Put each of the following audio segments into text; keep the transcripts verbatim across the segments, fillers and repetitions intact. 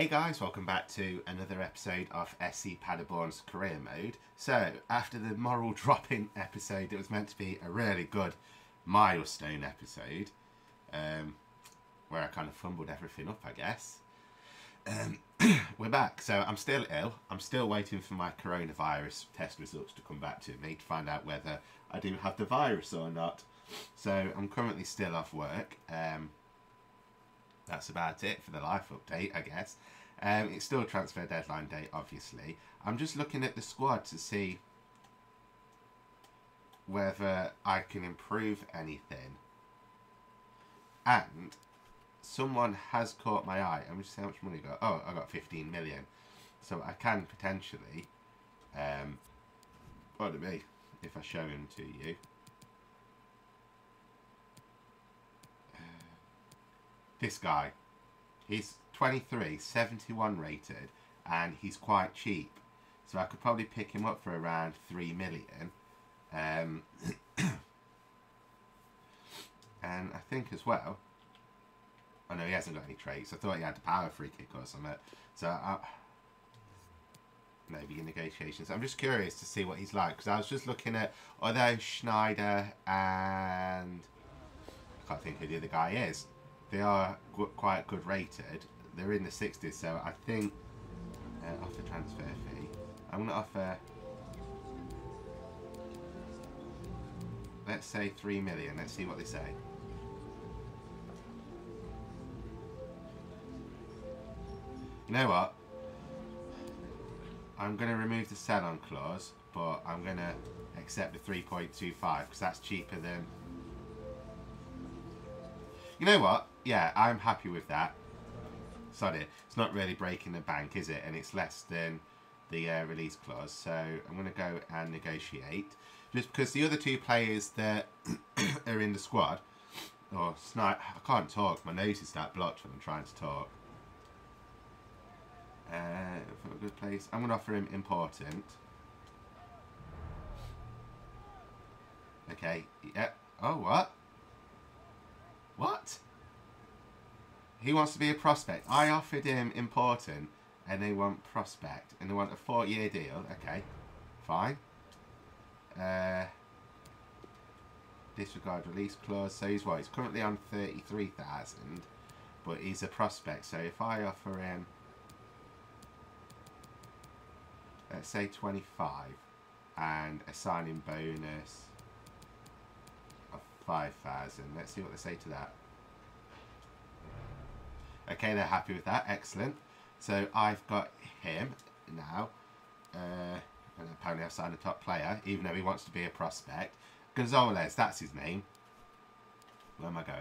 Hey guys, welcome back to another episode of S C Paderborn's Career Mode. So, after the moral drop-in episode that was meant to be a really good milestone episode, um, where I kind of fumbled everything up, I guess, um, we're back. So, I'm still ill. I'm still waiting for my coronavirus test results to come back to me to find out whether I do have the virus or not. So, I'm currently still off work. Um, That's about it for the life update, I guess. Um, it's still transfer deadline day, obviously. I'm just looking at the squad to see whether I can improve anything. And someone has caught my eye. I'm just saying, how much money I got? Oh, I got fifteen million. So I can potentially, um, pardon me, if I show him to you. This guy, he's twenty-three, seventy-one rated, and he's quite cheap. So I could probably pick him up for around three million. Um, and I think as well, I know he hasn't got any traits. I thought he had a power free kick or something. So I, maybe in negotiations. I'm just curious to see what he's like, because I was just looking at Otto Schneider and I can't think who the other guy is. They are quite good rated. They're in the sixties, so I think uh, off the transfer fee, I'm gonna offer, let's say three million. Let's see what they say. You know what? I'm gonna remove the sell-on clause, but I'm gonna accept the three point two five because that's cheaper than. You know what? Yeah, I'm happy with that. Sorry, it's not really breaking the bank, is it? And it's less than the uh, release clause. So I'm going to go and negotiate. Just because the other two players that are in the squad, or snipe, I can't talk. My nose is that blocked when I'm trying to talk. Uh, for a good place. I'm going to offer him important. Okay. Yep. Oh, what? What? He wants to be a prospect. I offered him important and they want prospect and they want a four-year deal. Okay, fine. Uh, disregard release clause. So he's what? He's currently on thirty-three thousand, but he's a prospect. So if I offer him, let's say twenty-five and a signing bonus of five thousand. Let's see what they say to that. Okay, they're happy with that. Excellent. So I've got him now. Uh, and apparently I've signed a top player, even though he wants to be a prospect. Gonzalez, that's his name. Where am I going?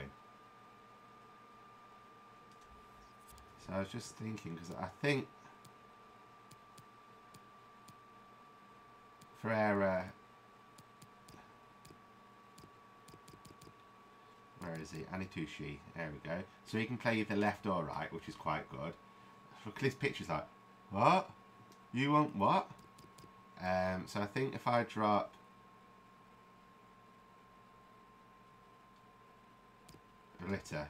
So I was just thinking, because I think Ferreira... Where is he? Anitushi. There we go. So he can play either left or right, which is quite good. Look at his picture's like, what? You want what? Um, so I think if I drop... Blitter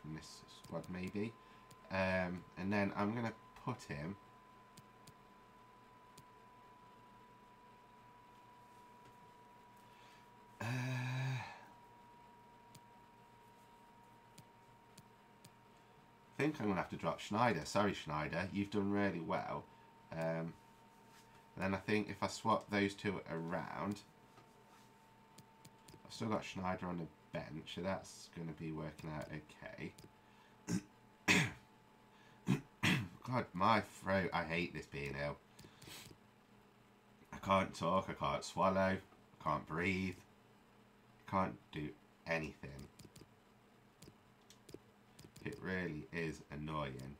from this squad, maybe. Um, and then I'm going to put him... Uh... I think I'm going to have to drop Schneider. Sorry, Schneider. You've done really well. Um, then I think if I swap those two around... I've still got Schneider on the bench, so that's going to be working out okay. God, my throat. I hate this being ill. I can't talk. I can't swallow. I can't breathe. I can't do anything. It really is annoying.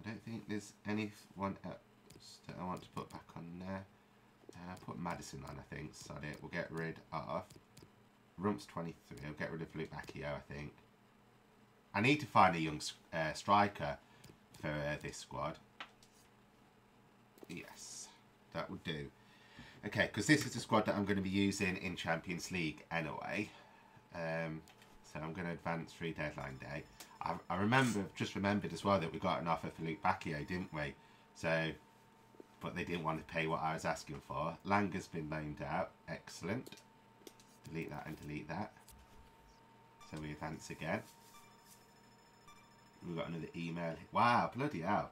I don't think there's anyone else that I want to put back on there. Uh, put Madison on, I think. Sorry, we'll get rid of... Rump's twenty-three. We'll get rid of Luke Macchio, I think. I need to find a young uh, striker for uh, this squad. Yes, that would do. Okay, because this is the squad that I'm going to be using in Champions League anyway. Um, so I'm going to advance through deadline day. I, I remember, just remembered as well that we got an offer for Luke Macchio, didn't we? So, but they didn't want to pay what I was asking for. Langer's been loaned out. Excellent. Delete that and delete that. So we advance again. We've got another email. Wow, bloody hell.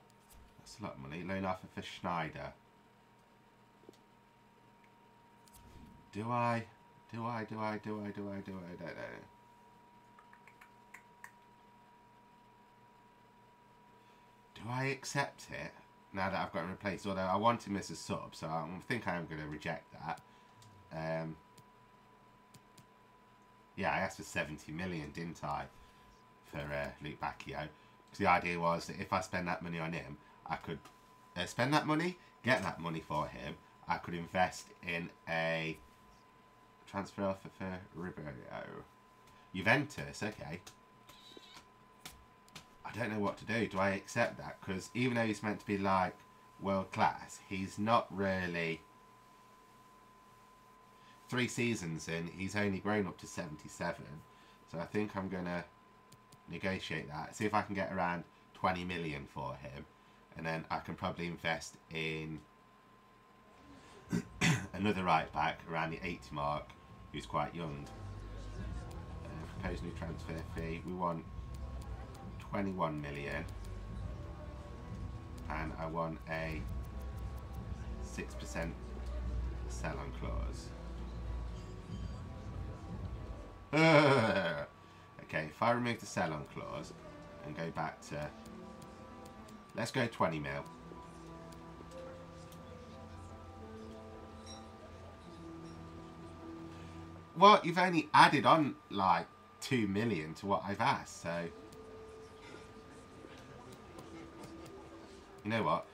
That's a lot of money. Loan offer for Schneider. Do I? Do I? Do I? Do I? Do I? Do I? I don't know. Do I accept it now that I've got him replaced? Although I want him as a sub, so I think I am going to reject that. Um, yeah, I asked for seventy million, didn't I? For uh, Luke Bacchio. Because the idea was that if I spend that money on him, I could uh, spend that money, get that money for him. I could invest in a transfer offer for Ribery. Juventus, okay. I don't know what to do. Do I accept that? Because even though he's meant to be like world class, he's not really. Three seasons in, he's only grown up to seventy-seven. So I think I'm going to negotiate that. See if I can get around twenty million for him. And then I can probably invest in another right back around the eighty mark, who's quite young. Uh, proposed new transfer fee. We want twenty-one million. And I want a six percent sell on clause. Uh, okay, if I remove the sell on clause and go back to, let's go twenty mil. Well, you've only added on like two million to what I've asked, so you know what?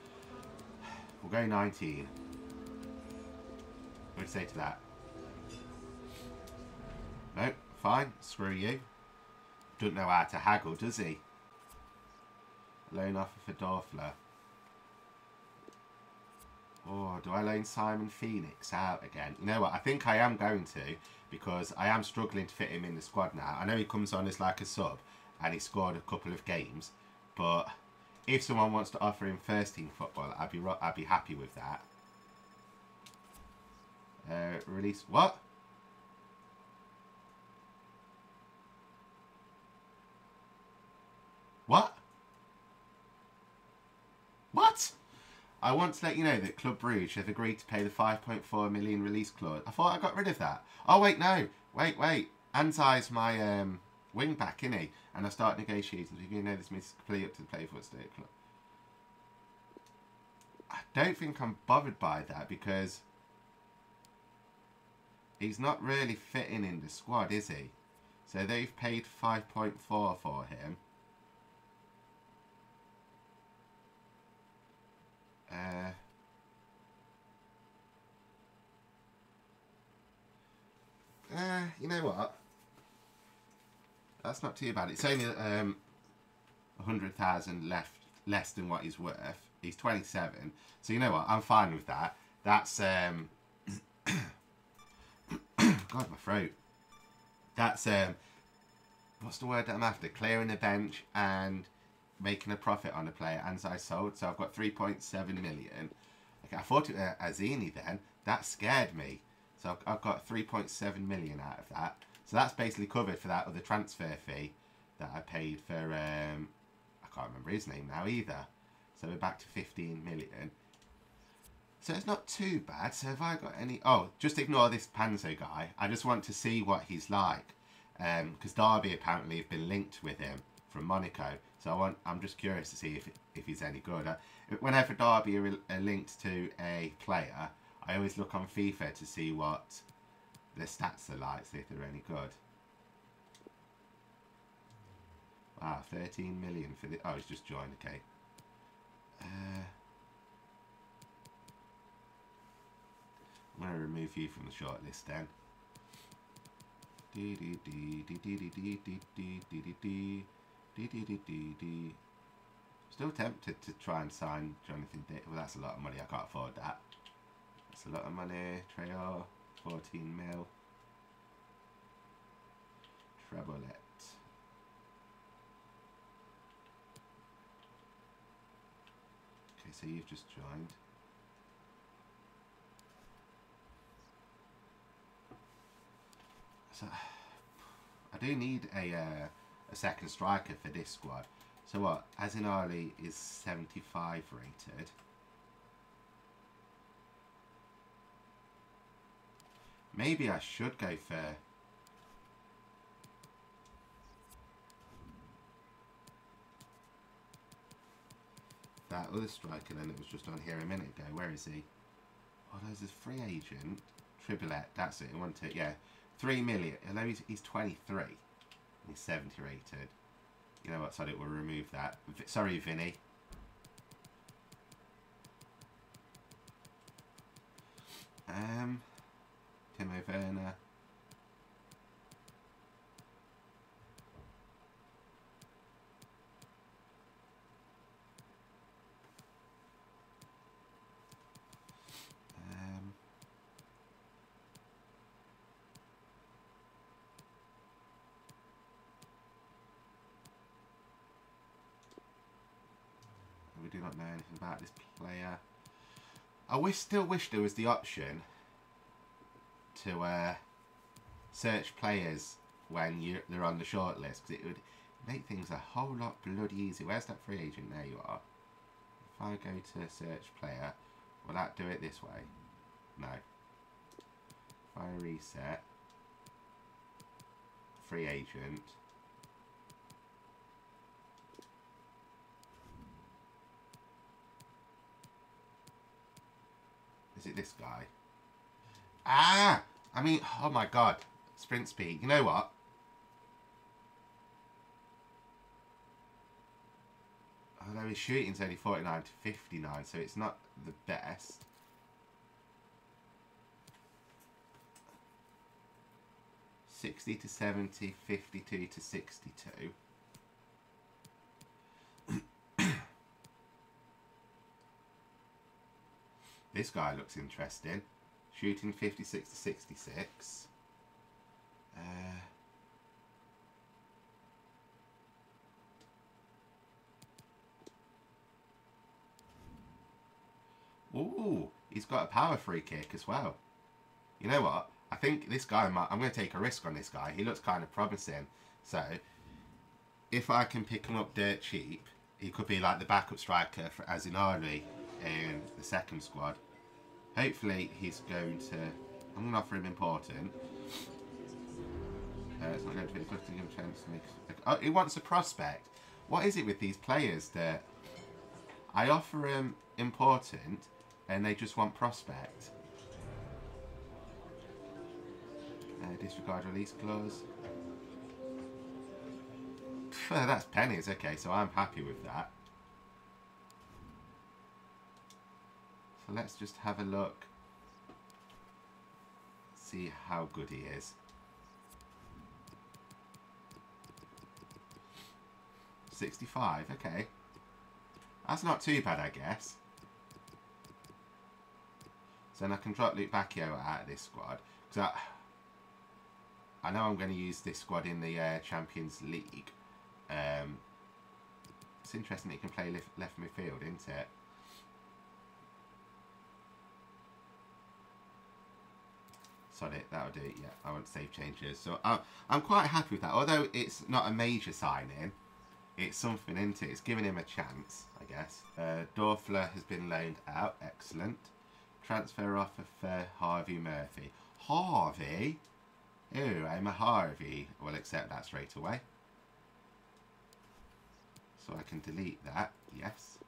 We'll go nineteen. What do you say to that? No, fine. Screw you. Don't know how to haggle, does he? Loan offer for Dorfler. Oh, do I loan Simon Phoenix out again? You know what? I think I am going to, because I am struggling to fit him in the squad now. I know he comes on as like a sub and he scored a couple of games, but if someone wants to offer him first team football, I'd be I'd be happy with that. Uh, release what? What? What? I want to let you know that Club Brugge have agreed to pay the five point four million release clause. I thought I got rid of that. Oh, wait, no. Wait, wait. Anzai's my um, wing back, isn't he? And I start negotiating. Do you know this means completely up to the play for state club? I don't think I'm bothered by that, because he's not really fitting in the squad, is he? So they've paid five point four for him. Uh, uh, you know what? That's not too bad. It's only um, one hundred thousand left, less than what he's worth. He's twenty-seven. So you know what? I'm fine with that. That's, um, God, my throat. That's, um, what's the word that I'm after? Clearing the bench and making a profit on a player, and I sold, so I've got three point seven million. Okay, I thought it was Azini then. That scared me. So I've got three point seven million out of that. So that's basically covered for that other transfer fee that I paid for, um, I can't remember his name now either. So we're back to fifteen million. So it's not too bad. So have I got any, oh, just ignore this Panzo guy. I just want to see what he's like. Um, because Derby apparently have been linked with him from Monaco. So I want, I'm just curious to see if, if he's any good. I, whenever Derby are, are linked to a player, I always look on FIFA to see what their stats are like, see if they're any good. Wow, thirteen million for the... Oh, he's just joined, okay. Uh, I'm going to remove you from the shortlist then. Dee dee dee dee dee dee dee dee dee dee. De -de -de -de -de. Still tempted to try and sign Jonathan Dick. Well, that's a lot of money. I can't afford that. That's a lot of money. Traore, fourteen mil. Tribolette. Okay, so you've just joined. So I do need a uh, a second striker for this squad. So what? Azini is seventy-five rated. Maybe I should go for. That other striker then that was just on here a minute ago. Where is he? Oh, there's his free agent. Tribolette, that's it. I want to, yeah. three million. Although he's, he's twenty-three. And he's seventy rated. You know what? Sorry, we'll remove that. V Sorry, Vinny. Um, Timo Werner. About this player, I wish, still wish there was the option to uh, search players when you, they're on the shortlist, because it would make things a whole lot bloody easy. Where's that free agent? There you are. If I go to search player, will that do it this way? No. If I reset, free agent. Is it this guy? Ah! I mean, oh my god. Sprint speed. You know what? Although his shooting's only forty-nine to fifty-nine, so it's not the best. sixty to seventy, fifty-two to sixty-two. This guy looks interesting. Shooting fifty-six to sixty-six. Uh, ooh, he's got a power free kick as well. You know what? I think this guy might... I'm going to take a risk on this guy. He looks kind of promising. So, if I can pick him up dirt cheap, he could be like the backup striker for Azinauri in the second squad. Hopefully he's going to... I'm going to offer him important. Uh, it's not going to be a good thing of a chance to make... Oh, he wants a prospect. What is it with these players that I offer him important and they just want prospect? Uh, disregard release clause. Pff, that's pennies. Okay, so I'm happy with that. So let's just have a look, see how good he is. sixty-five, okay. That's not too bad, I guess. So then I can drop Luke Macchio out of this squad. Because I, I know I'm going to use this squad in the uh, Champions League. Um, it's interesting that he can play left, left midfield, isn't it? Sorry, that'll do it. Yeah, I want to save changes. So I'm, I'm quite happy with that. Although it's not a major sign-in, it's something, isn't it? It's giving him a chance, I guess. Uh, Dorfler has been loaned out. Excellent. Transfer offer for Harvey Murphy. Harvey? Ooh, I'm a Harvey. We'll accept that straight away. So I can delete that. Yes.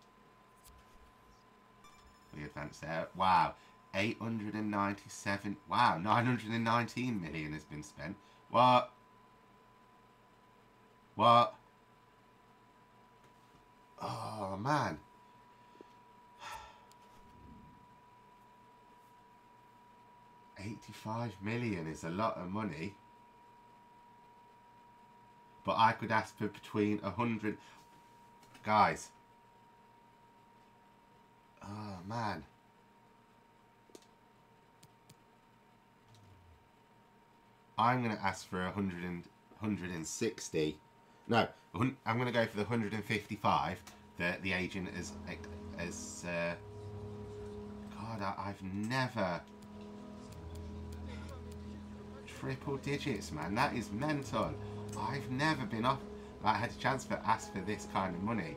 We advance there. Wow. eight hundred ninety-seven, wow, nine hundred nineteen million has been spent. What? What? Oh, man. eighty-five million is a lot of money. But I could ask for between one hundred. Guys. Oh, man. I'm going to ask for one hundred and, one hundred sixty. No, I'm going to go for the one hundred fifty-five that the agent has... has uh, God, I, I've never... Triple digits, man. That is mental. I've never been off... I had a chance to ask for this kind of money.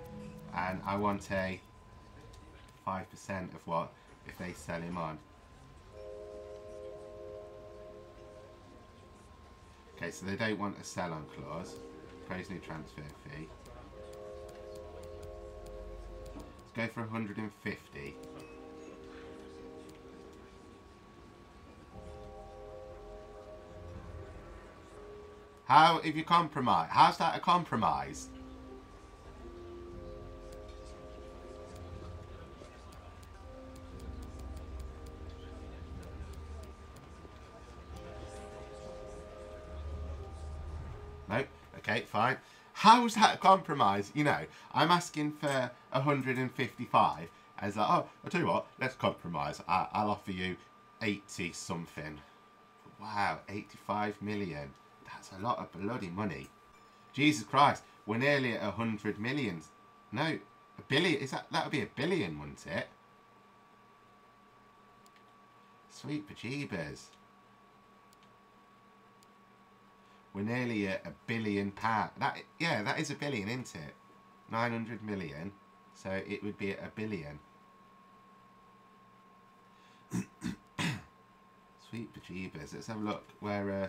And I want a... five percent of what if they sell him on. Okay, so they don't want a sell-on clause. Praise new transfer fee. Let's go for one hundred fifty. How if you compromise? How's that a compromise? Okay, fine. How is that a compromise? You know, I'm asking for one hundred fifty-five. I was like, oh, I'll tell you what, let's compromise. I, I'll offer you eighty something. Wow, eighty-five million. That's a lot of bloody money. Jesus Christ, we're nearly at one hundred million. No, a billion. Is that that would be a billion, wouldn't it? Sweet bejeebers. We're nearly at a billion pounds. That, yeah, that is a billion, isn't it? nine hundred million. So it would be a billion. Sweet bejeebers. Let's have a look. Where uh,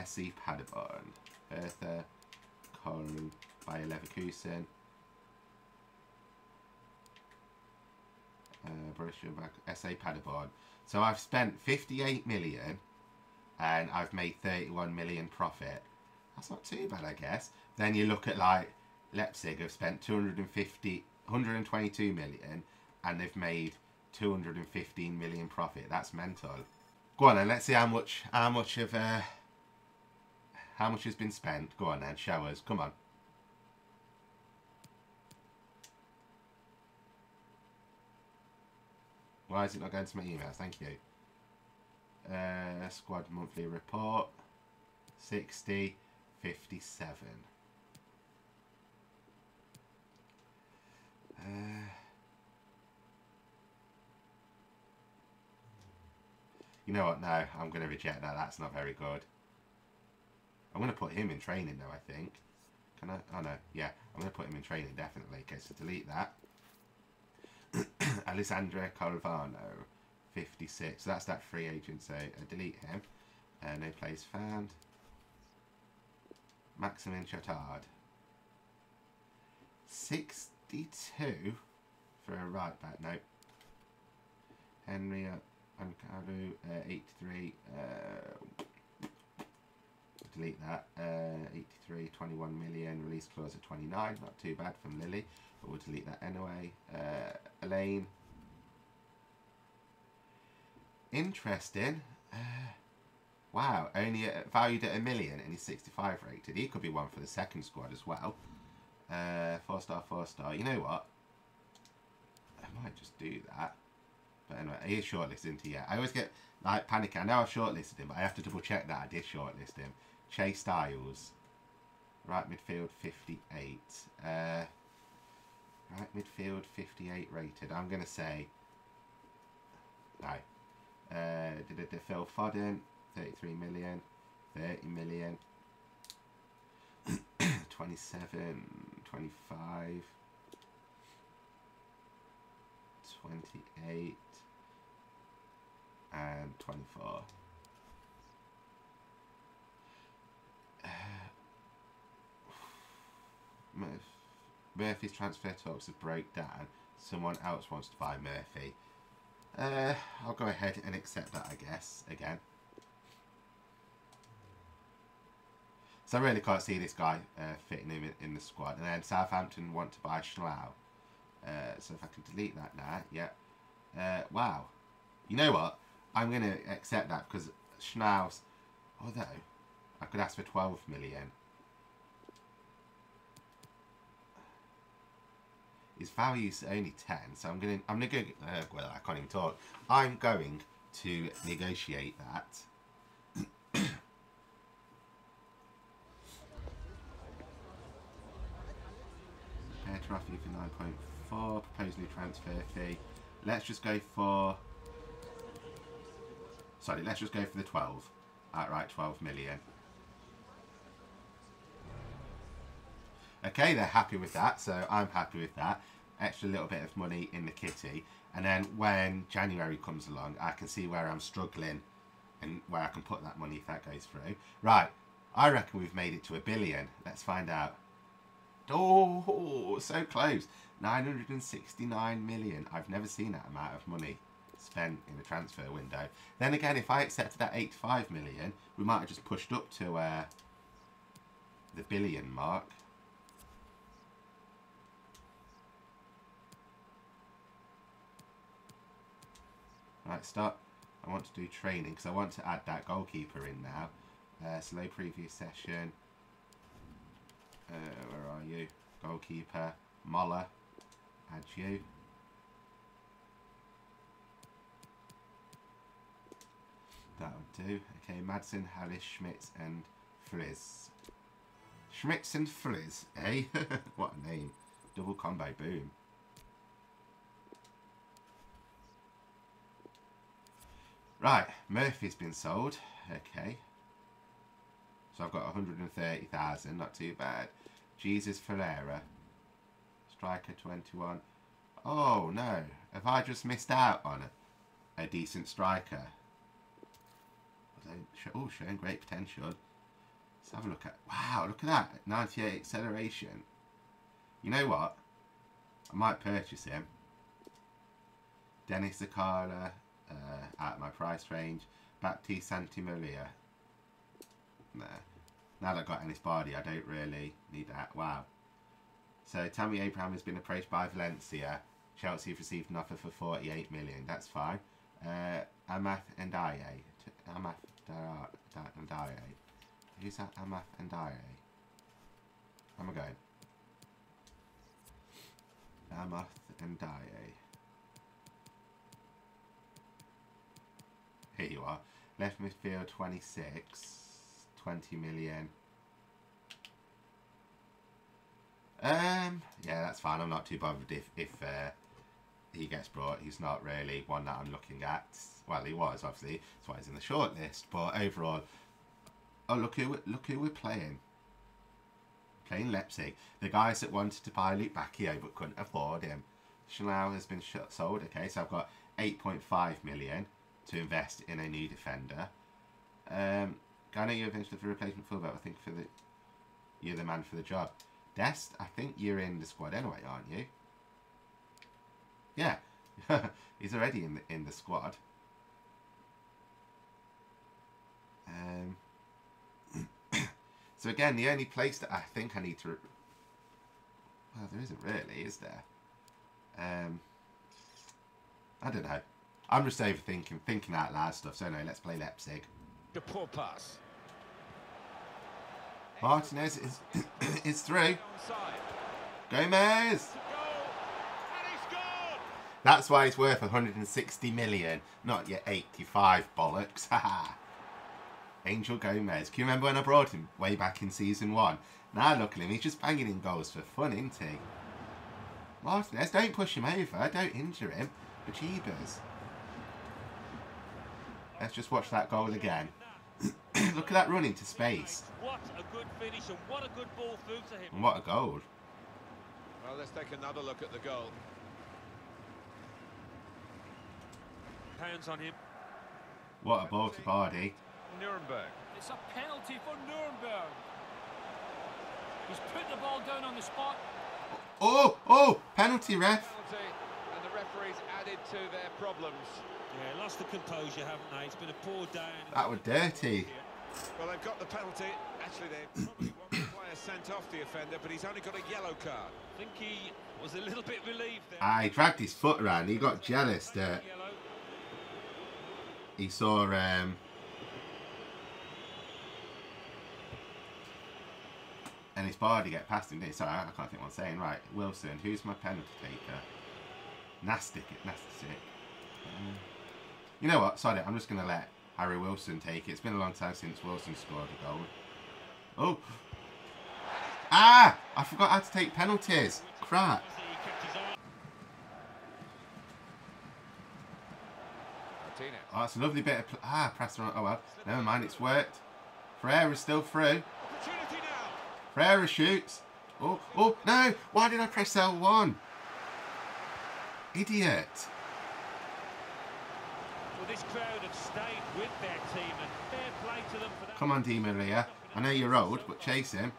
S C Paderborn. Hertha. Köln. Bayer Leverkusen. Uh, Borussia S C Paderborn. So I've spent fifty-eight million. And I've made thirty-one million profit. That's not too bad, I guess. Then you look at like Leipzig have spent two hundred fifty, one hundred twenty-two million, and they've made two hundred fifteen million profit. That's mental. Go on, then. Let's see how much, how much of, uh, how much has been spent. Go on, then. Show us. Come on. Why is it not going to my emails? Thank you. Uh, squad monthly report sixty, fifty-seven. Uh, you know what? No, I'm going to reject that. That's not very good. I'm going to put him in training though, I think. Can I? Oh no, yeah. I'm going to put him in training definitely. Okay, so delete that. Alessandra Carvalho. fifty-six. So that's that free agent. So uh, delete him. Uh, no place found. Maximin Chatard. sixty-two for a right back. No. Henry Ankaru, uh, eighty-three. Uh, delete that. Uh, eighty-three, twenty-one million. Release clause at twenty-nine. Not too bad from Lily. But we'll delete that anyway. Uh, Elaine. Interesting. Uh, wow, only at, valued at a million and he's sixty-five rated. He could be one for the second squad as well. Uh, four star, four star. You know what? I might just do that. But anyway, he is shortlisted, yeah. I always get like panic. I know I've shortlisted him, but I have to double check that I did shortlist him. Chase Styles. Right midfield fifty-eight. Uh, right midfield fifty-eight rated. I'm going to say... No. Uh, did it to Phil Foden, thirty-three million, thirty million, twenty-seven, twenty-five, twenty-eight, and twenty-four. Uh, Murphy's transfer talks have broke down. Someone else wants to buy Murphy. Uh, I'll go ahead and accept that, I guess, again. So I really can't see this guy uh, fitting him in, in the squad. And then Southampton want to buy Schlau. Uh, so if I can delete that now, yeah. Uh, wow. You know what? I'm going to accept that because Schlau's... Although, I could ask for twelve million. His value's only ten, so I'm going. I'm going to. Uh, well, I can't even talk. I'm going to negotiate that. Rafi for nine point four. Proposed new transfer fee. Let's just go for... Sorry, let's just go for the twelve. Outright twelve million. Okay, they're happy with that, so I'm happy with that. Extra little bit of money in the kitty. And then when January comes along, I can see where I'm struggling and where I can put that money if that goes through. Right, I reckon we've made it to a billion. Let's find out. Oh, so close. nine hundred sixty-nine million. I've never seen that amount of money spent in a transfer window. Then again, if I accepted that eighty-five million, we might have just pushed up to uh, the billion mark. Right, start. I want to do training because I want to add that goalkeeper in now. Uh, slow preview session. Uh, where are you? Goalkeeper. Moller. Add you. That would do. Okay, Madison, Harris, Schmitz and Frizz. Schmitz and Frizz, eh? What a name. Double combo, boom. Right, Murphy's been sold. Okay. So I've got one hundred thirty thousand, not too bad. Jesus Ferreira. Striker twenty-one. Oh no, have I just missed out on a, a decent striker? Oh, showing great potential. Let's have a look at... Wow, look at that. ninety-eight acceleration. You know what? I might purchase him. Dennis Akala, uh out of my price range. Baptiste Santi Maria. Nah. Now that I've got Ennis Bardi, I don't really need that. Wow. So, Tammy Abraham has been approached by Valencia. Chelsea have received an offer for forty-eight million. That's fine. Uh, Amath Ndiaye. Amath Ndiaye. Who's that Amath Ndiaye? Where am I going? Amath Ndiaye. Here you are. Left midfield twenty-six. twenty million. Um, yeah, that's fine. I'm not too bothered if, if uh, he gets brought. He's not really one that I'm looking at. Well, he was, obviously. That's why he's in the short list. But overall, oh, look who, look who we're playing. Playing Leipzig. The guys that wanted to buy Luke Macchio but couldn't afford him. Schnau has been sold. Okay, so I've got eight point five million. to invest in a new defender. Um, I know you're eventually for replacement fullback. I think for the you're the man for the job. Dest, I think you're in the squad anyway, aren't you? Yeah, he's already in the in the squad. Um, so again, the only place that I think I need to, well, there isn't really, is there? Um, I don't know. I'm just overthinking, thinking out loud stuff. So no, let's play Leipzig. The poor pass. Martinez is is through. Gomez. That's why it's worth one hundred sixty million, not your eighty-five bollocks. Haha. Angel Gomez. Can you remember when I brought him way back in season one? Now look at him. He's just banging in goals for fun, isn't he? Martinez, don't push him over. Don't injure him. Achievers. Let's just watch that goal again. Look at that run into space. What a good finish and what a good ball through to him. And what a goal. Well, let's take another look at the goal. Pounds on him. What a ball to Bardi. Nuremberg. It's a penalty for Nuremberg. He's put the ball down on the spot. Oh, oh, penalty ref. Penalty. And the referee's added to their problems. Yeah, lost the composure, haven't they? It's been a poor down. That were dirty. Well, they've got the penalty. Actually, they probably want the player sent off the offender, but he's only got a yellow card. I think he was a little bit relieved there. Ah, he dragged his foot around. He got jealous that he saw... Um, and his body get past him. Sorry, I can't think what I'm saying. Right, Wilson, who's my penalty taker? Nastic, nastic. Um, you know what? Sorry, I'm just going to let Harry Wilson take it. It's been a long time since Wilson scored a goal. Oh! Ah! I forgot how to take penalties. crap. Oh, that's a lovely bit of... Pl ah, press on. Oh, well. Never mind, it's worked. Ferreira's still through. Ferreira shoots. Oh, oh, no. Why did I press L one? Idiot. Well, this crowd have stayed with their team and fair play to them for that. Come on, Di Maria. I know you're old, but chase him.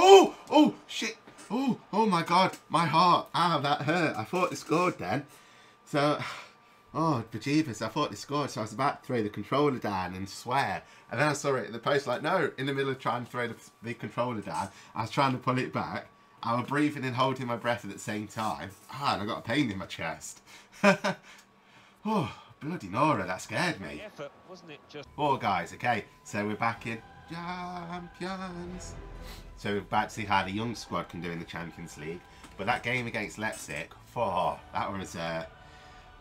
Oh, oh, shit. Oh, oh, my God. My heart. Ah, that hurt. I thought they scored then. So, oh, bejeebus, I thought they scored. So I was about to throw the controller down and swear. And then I saw it at the post, like, no, in the middle of trying to throw the, the controller down. I was trying to pull it back. I was breathing and holding my breath at the same time. Ah, and I got a pain in my chest. Oh, bloody Nora, that scared me. Effort, wasn't it just... Oh, guys, okay, so we're back in Champions. So we're about to see how the young squad can do in the Champions League. But that game against Leipzig, oh, that one was uh,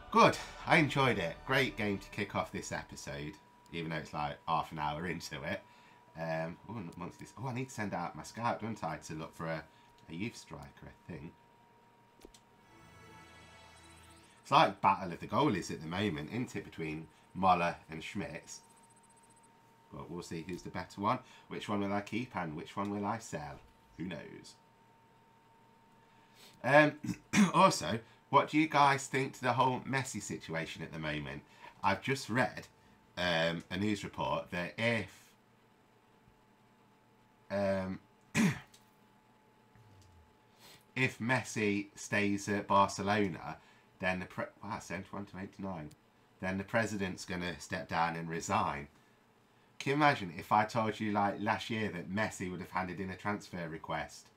good. I enjoyed it. Great game to kick off this episode, even though it's like half an hour into it. Um, oh, amongst this, oh, I need to send out my scout, don't I, to look for a, a youth striker, I think. It's like battle of the goalies at the moment, isn't it, between Müller and Schmitz. But we'll see who's the better one. Which one will I keep and which one will I sell? Who knows? Um, also, what do you guys think to the whole Messi situation at the moment? I've just read um, a news report that if... Um, if Messi stays at Barcelona, then the... Pre wow, seventy-one to eighty-nine. Then the president's going to step down and resign. Can you imagine if I told you like last year that Messi would have handed in a transfer request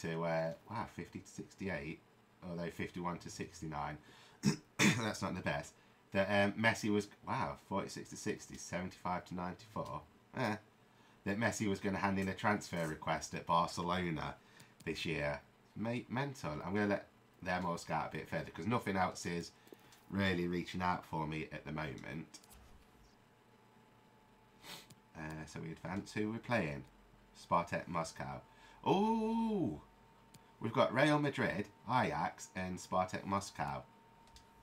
to uh, wow fifty to sixty-eight, although fifty-one to sixty-nine, that's not the best. That um, Messi was wow forty-six to sixty, seventy-five to ninety-four. Eh. That Messi was going to hand in a transfer request at Barcelona this year. Mate, mental. I'm going to let them all scout a bit further because nothing else is really reaching out for me at the moment. Uh, so we advance. Who we're playing? Spartak Moscow. Oh, we've got Real Madrid, Ajax, and Spartak Moscow.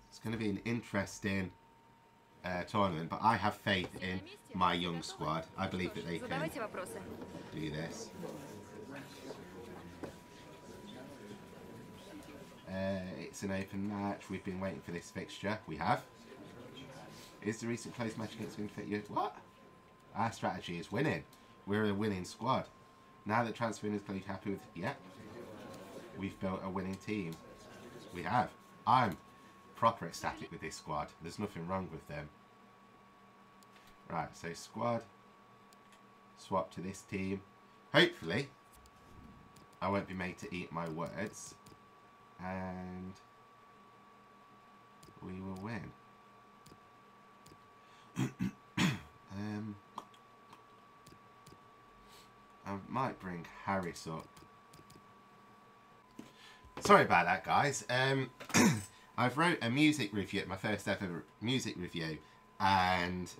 It's going to be an interesting uh, tournament, but I have faith in my young squad. I believe that they can do this. Uh, it's an open match. We've been waiting for this fixture. We have. Is the recent close match against Winfit? What? Our strategy is winning. We're a winning squad. Now that transferring is played happy with... Yep. Yeah, we've built a winning team. We have. I'm proper ecstatic with this squad. There's nothing wrong with them. Right, so squad. Swap to this team. Hopefully, I won't be made to eat my words. And we will win. Um... I might bring Harris up. Sorry about that, guys. Um, I've wrote a music review, my first ever music review, and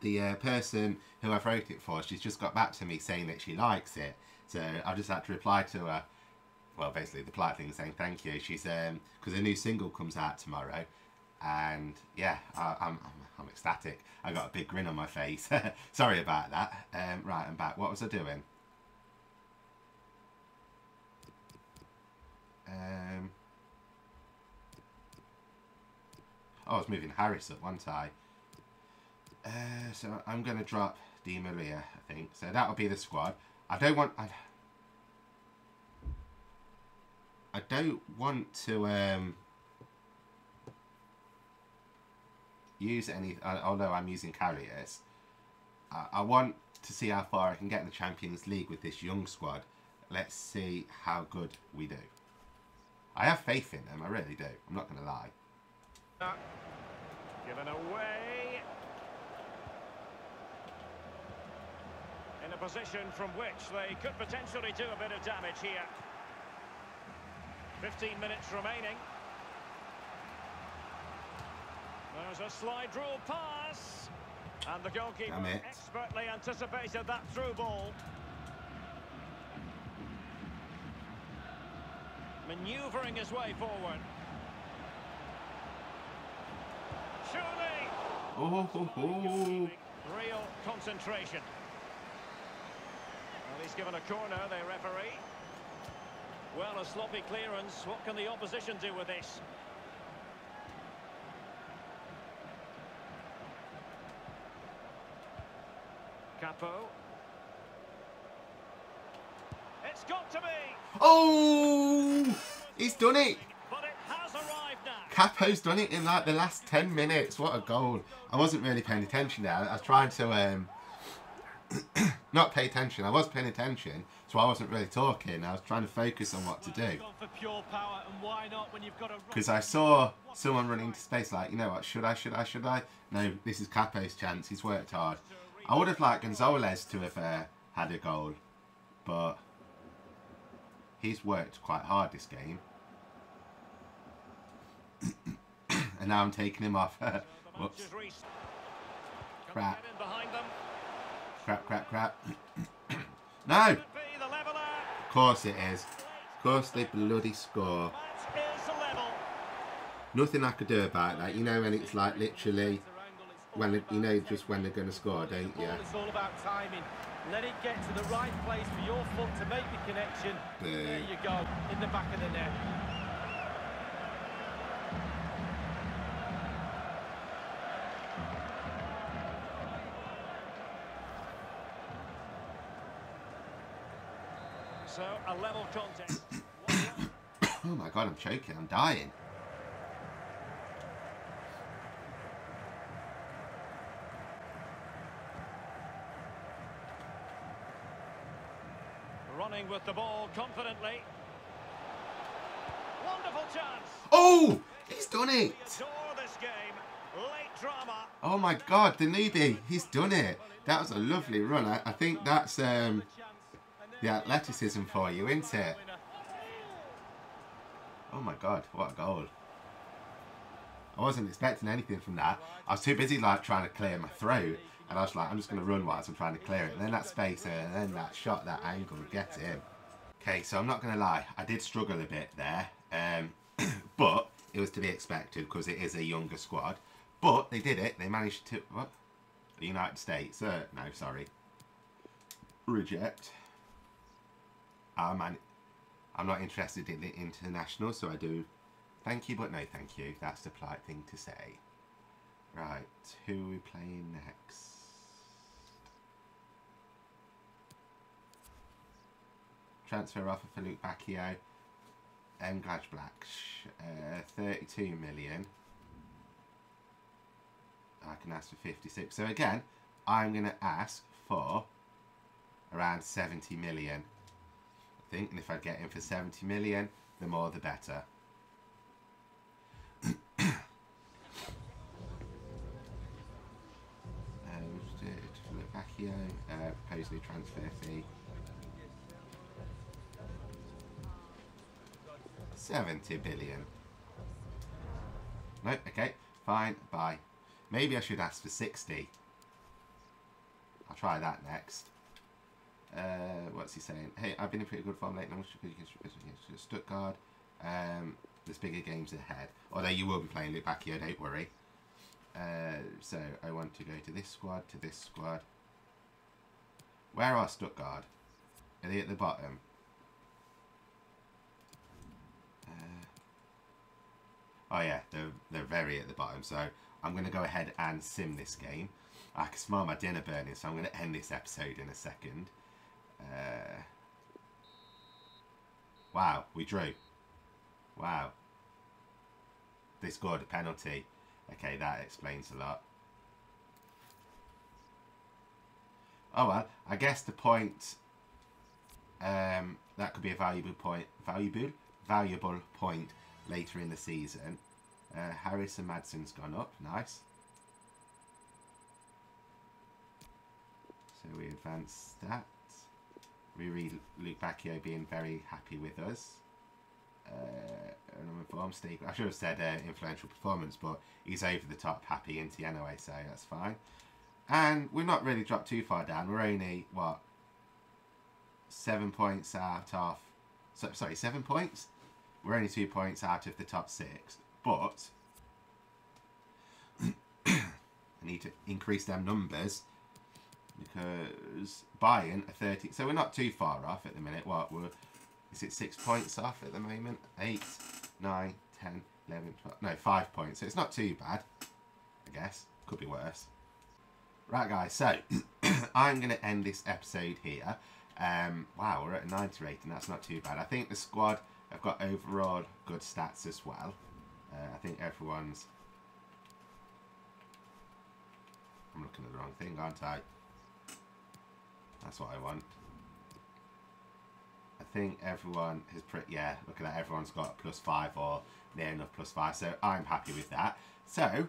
the uh, person who I've wrote it for, she's just got back to me saying that she likes it. So I've just had to reply to her, well, basically the polite thing saying thank you. She's um because a new single comes out tomorrow. And yeah, I, I'm, I'm I'm ecstatic. I got a big grin on my face. Sorry about that. Um, right, I'm back. What was I doing? Um, oh, I was moving Harris at one time. Uh, so I'm gonna drop Di Maria, I think. So that'll be the squad. I don't want. I, I don't want to. Um, use any, although I'm using carriers, I, I want to see how far I can get in the Champions League with this young squad. Let's see how good we do. I have faith in them, I really do, I'm not going to lie. Given away. In a position from which they could potentially do a bit of damage here. fifteen minutes remaining. There's a slide rule pass. And the goalkeeper expertly anticipated that through ball. Maneuvering his way forward. Surely. Oh, ho, ho. Real concentration. Well, he's given a corner, the referee. Well, a sloppy clearance. What can the opposition do with this? Capo. It's got to be. Oh, he's done it. But it has arrived now. Capo's done it in like the last ten minutes. What a goal! I wasn't really paying attention there. I was trying to um, not pay attention. I was paying attention, so I wasn't really talking. I was trying to focus on what to do. Because I saw someone running into space. Like, you know what? Should I? Should I? Should I? No, this is Capo's chance. He's worked hard. I would have liked Gonzalez to have uh, had a goal, but he's worked quite hard this game. And now I'm taking him off. Whoops. Crap. Crap, crap, crap. No! Of course it is. Of course they bloody score. Nothing I could do about that. You know when it's like literally... When you know just when they're going to score, don't you? It's all about timing. Let it get to the right place for your foot to make the connection. There, there you go, in the back of the net. So a level contest. Oh my God, I'm choking. I'm dying. With the ball confidently. Wonderful chance. Oh, he's done it. This game. Late drama. Oh my God, the needy. He's done it. That was a lovely run. I, I think that's um, the athleticism for you, isn't it? Oh my God, what a goal. I wasn't expecting anything from that. I was too busy like trying to clear my throat. And I was like, I'm just going to run whilst I'm trying to clear it. And then that space, and then that shot, that angle, get him. Okay, so I'm not going to lie. I did struggle a bit there. Um, but it was to be expected because it is a younger squad. But they did it. They managed to... What? The United States. Uh, no, sorry. Reject. Um, I'm not interested in the international, so I do... Thank you, but no thank you. That's the polite thing to say. Right, who are we playing next? Transfer offer for Luke Macchio. M. Gladbach, uh, thirty-two million. I can ask for fifty-six. So again, I'm going to ask for around seventy million. I think, and if I get him for seventy million, the more the better. Uh, proposed new transfer fee seventy billion. No, okay, fine, bye. Maybe I should ask for sixty. I'll try that next. Uh, what's he saying? Hey, I've been in pretty good form lately. Stuttgart. Um, there's bigger games ahead. Although you will be playing Luke Macchio, don't worry. Uh, so I want to go to this squad, to this squad. Where are Stuttgart? Are they at the bottom? Uh, oh yeah, they're, they're very at the bottom. So I'm going to go ahead and sim this game. I can smell my dinner burning, so I'm going to end this episode in a second. Uh, wow, we drew. Wow. They scored a penalty. Okay, that explains a lot. Oh well, I guess the point, um, that could be a valuable point, valuable, valuable point later in the season. Uh, Harris and Madison's gone up, nice. So we advance that. We read Luke Bacchio being very happy with us. Uh, for Armstead, I should have said uh, influential performance, but he's over the top happy in Tienaway, so that's fine. And we're not really dropped too far down. We're only, what, seven points out of... So, sorry, seven points? We're only two points out of the top six. But I need to increase their numbers because Bayern are thirty. So we're not too far off at the minute. What, we're... Is it six points off at the moment? Eight, nine, ten, eleven, twelve. No, five points. So it's not too bad, I guess. Could be worse. Right, guys. So I'm going to end this episode here. Um, wow, we're at a ninety rating. That's not too bad. I think the squad have got overall good stats as well. Uh, I think everyone's... I'm looking at the wrong thing, aren't I? That's what I want. I think everyone has pretty, yeah, look at that, everyone's got plus five or near enough plus five, so I'm happy with that. So,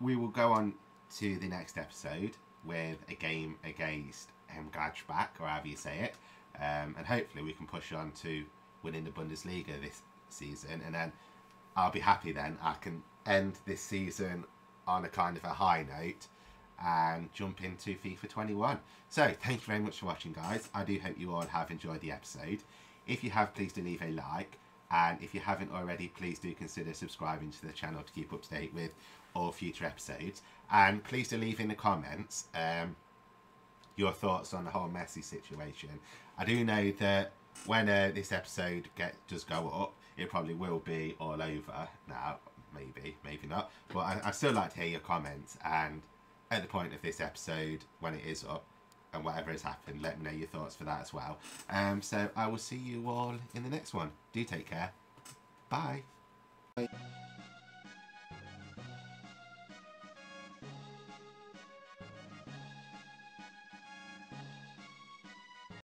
we will go on to the next episode with a game against Mönchengladbach, or however you say it, um, and hopefully we can push on to winning the Bundesliga this season, and then I'll be happy then. I can end this season on a kind of a high note and jump into FIFA twenty-one. So thank you very much for watching, guys. I do hope you all have enjoyed the episode. If you have, please do leave a like, and if you haven't already, please do consider subscribing to the channel to keep up to date with all future episodes, and please do leave in the comments um, your thoughts on the whole Messi situation. I do know that when uh, this episode get, does go up, it probably will be all over now, maybe, maybe not, but I, I still like to hear your comments, and at the point of this episode when it is up and whatever has happened, let me know your thoughts for that as well. Um, so I will see you all in the next one. Do take care. Bye. Bye.